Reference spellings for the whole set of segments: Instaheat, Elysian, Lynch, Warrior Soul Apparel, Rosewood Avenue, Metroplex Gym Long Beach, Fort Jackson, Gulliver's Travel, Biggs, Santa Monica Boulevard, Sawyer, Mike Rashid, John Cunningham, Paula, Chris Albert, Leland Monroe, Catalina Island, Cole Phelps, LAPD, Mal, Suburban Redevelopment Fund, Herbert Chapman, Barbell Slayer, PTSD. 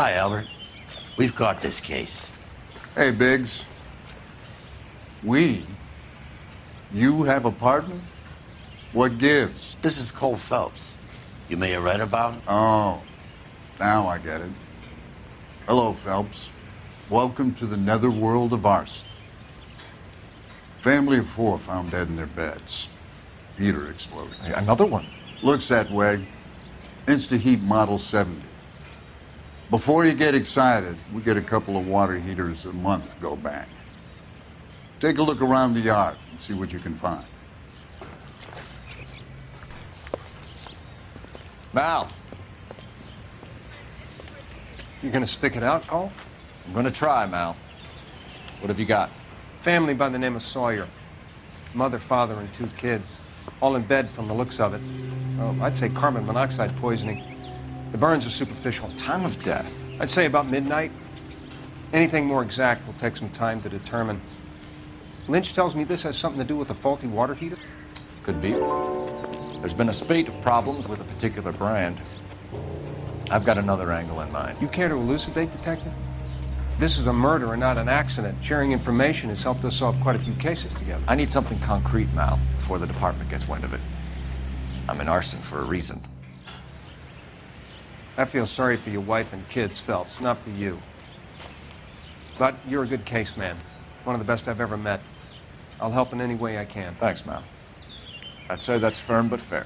Hi, Albert. We've caught this case. Hey, Biggs. We? You have a partner? What gives? This is Cole Phelps. You may have read about him. Oh, now I get it. Hello, Phelps. Welcome to the netherworld of arson. Family of four found dead in their beds. Heater exploded. Another one? Looks that way. Instaheat Model 70. Before you get excited, we get a couple of water heaters a month go bang. Take a look around the yard and see what you can find. Mal. You gonna stick it out, Cole? I'm gonna try, Mal. What have you got? Family by the name of Sawyer. Mother, father, and two kids. All in bed from the looks of it. Oh, I'd say carbon monoxide poisoning. The burns are superficial. Time of death? I'd say about midnight. Anything more exact will take some time to determine. Lynch tells me this has something to do with a faulty water heater? Could be. There's been a spate of problems with a particular brand. I've got another angle in mind. You care to elucidate, Detective? This is a murder and not an accident. Sharing information has helped us solve quite a few cases together. I need something concrete, Mal, before the department gets wind of it. I'm in arson for a reason. I feel sorry for your wife and kids, Phelps, not for you. But you're a good case man. One of the best I've ever met. I'll help in any way I can. Thanks, Mal. I'd say that's firm but fair.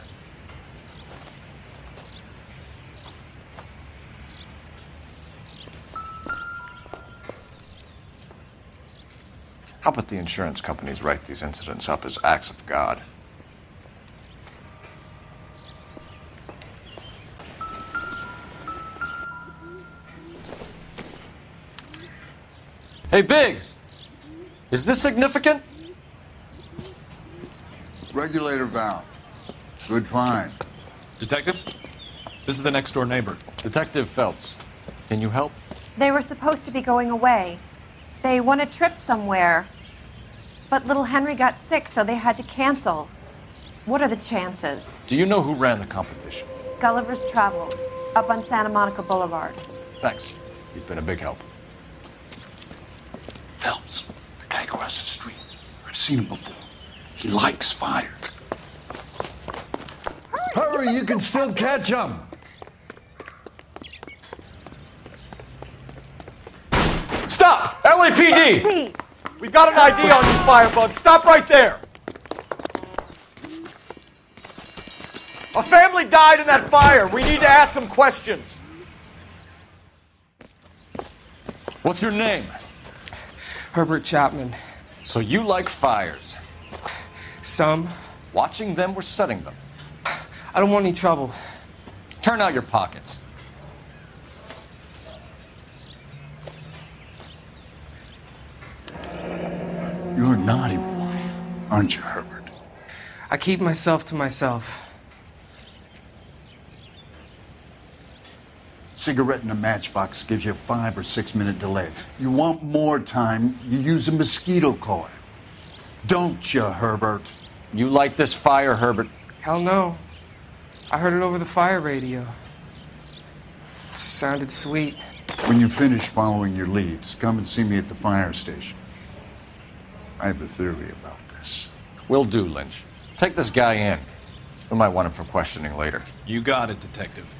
How about the insurance companies write these incidents up as acts of God? Hey, Biggs! Is this significant? Regulator valve. Good find. Detectives? This is the next door neighbor. Detective Phelps, can you help? They were supposed to be going away. They won a trip somewhere. But little Henry got sick, so they had to cancel. What are the chances? Do you know who ran the competition? Gulliver's Travel, up on Santa Monica Boulevard. Thanks. You've been a big help. Phelps, the guy across the street. I've seen him before. He likes fire. Hurry, you can still catch him. Stop! LAPD! We've got an ID on you, firebug. Stop right there! A family died in that fire. We need to ask some questions. What's your name? Herbert Chapman. So you like fires? Some. Watching them or setting them? I don't want any trouble. Turn out your pockets. You're a naughty boy, aren't you, Herbert? I keep myself to myself. Cigarette in a matchbox gives you a 5 or 6 minute delay. You want more time, you use a mosquito coil. Don't you, Herbert? You like this fire, Herbert? Hell no. I heard it over the fire radio. Sounded sweet. When you finish following your leads, come and see me at the fire station. I have a theory about this. Will do, Lynch. Take this guy in. We might want him for questioning later. You got it, Detective.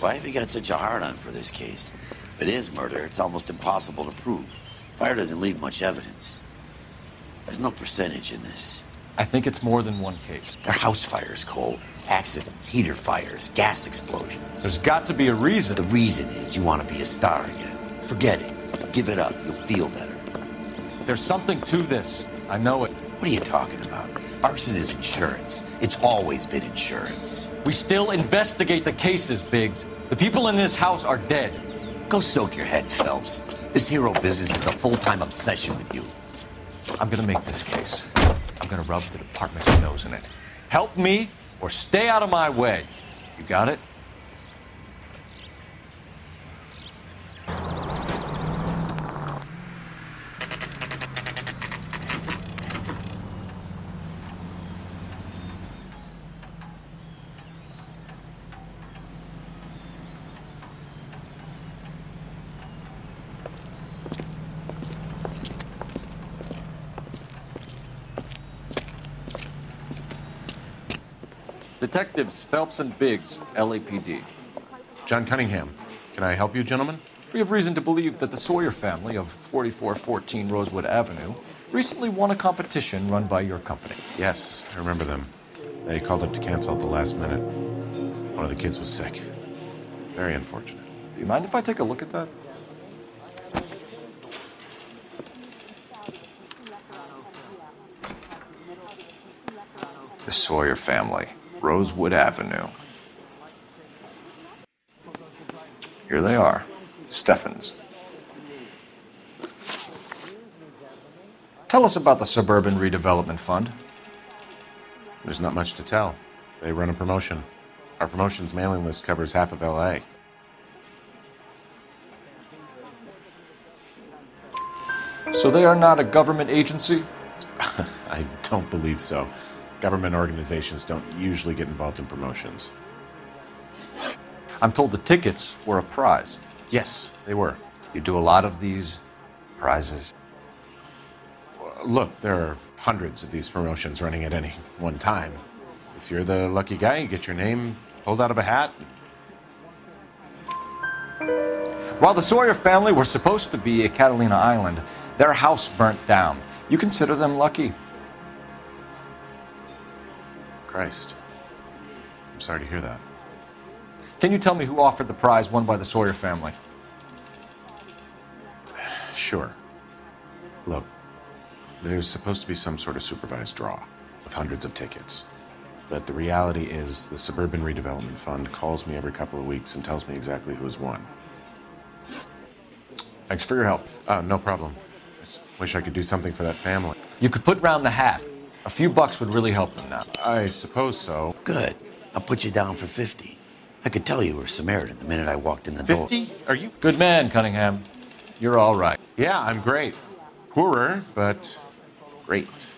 Why have you got such a hard-on for this case? If it is murder, it's almost impossible to prove. Fire doesn't leave much evidence. There's no percentage in this. I think it's more than one case. They're house fires, Cole. Accidents, heater fires, gas explosions. There's got to be a reason. The reason is you want to be a star again. Forget it. Give it up. You'll feel better. There's something to this. I know it. What are you talking about? Arson is insurance. It's always been insurance. We still investigate the cases, Biggs. The people in this house are dead. Go soak your head, Phelps. This hero business is a full-time obsession with you. I'm gonna make this case. I'm gonna rub the department's nose in it. Help me or stay out of my way. You got it? Detectives Phelps and Biggs, LAPD. John Cunningham, can I help you, gentlemen? We have reason to believe that the Sawyer family of 4414 Rosewood Avenue recently won a competition run by your company. Yes, I remember them. They called up to cancel at the last minute. One of the kids was sick. Very unfortunate. Do you mind if I take a look at that? The Sawyer family, Rosewood Avenue. Here they are, Steffens. Tell us about the Suburban Redevelopment Fund. There's not much to tell. They run a promotion. Our promotion's mailing list covers half of LA. So they are not a government agency? I don't believe so. Government organizations don't usually get involved in promotions. I'm told the tickets were a prize. Yes, they were. You do a lot of these prizes? Look, there are hundreds of these promotions running at any one time. If you're the lucky guy, you get your name pulled out of a hat. While the Sawyer family were supposed to be at Catalina Island, their house burnt down. You consider them lucky? Christ. I'm sorry to hear that. Can you tell me who offered the prize won by the Sawyer family? Sure. Look, there's supposed to be some sort of supervised draw with hundreds of tickets. But the reality is the Suburban Redevelopment Fund calls me every couple of weeks and tells me exactly who has won. Thanks for your help. No problem. I just wish I could do something for that family. You could put round the hat. A few bucks would really help them now. I suppose so. Good. I'll put you down for 50. I could tell you were a Samaritan the minute I walked in the door. 50? Are you? Good man, Cunningham. You're all right. Yeah, I'm great. Poorer, but great.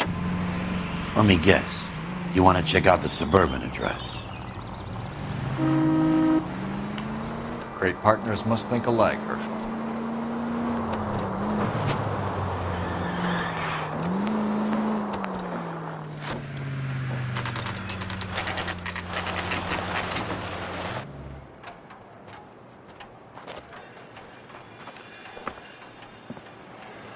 Let me guess. You want to check out the Suburban address? Great partners must think alike, Herschel.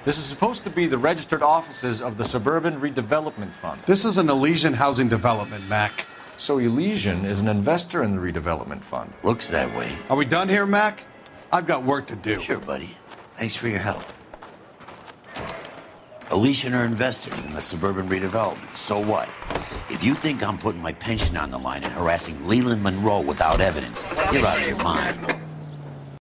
This is supposed to be the registered offices of the Suburban Redevelopment Fund. This is an Elysian housing development, Mac. So Elysian is an investor in the redevelopment fund. Looks that way. Are we done here, Mac? I've got work to do. Sure, buddy. Thanks for your help. Elysian are investors in the Suburban Redevelopment. So what? If you think I'm putting my pension on the line and harassing Leland Monroe without evidence, you're out of your mind.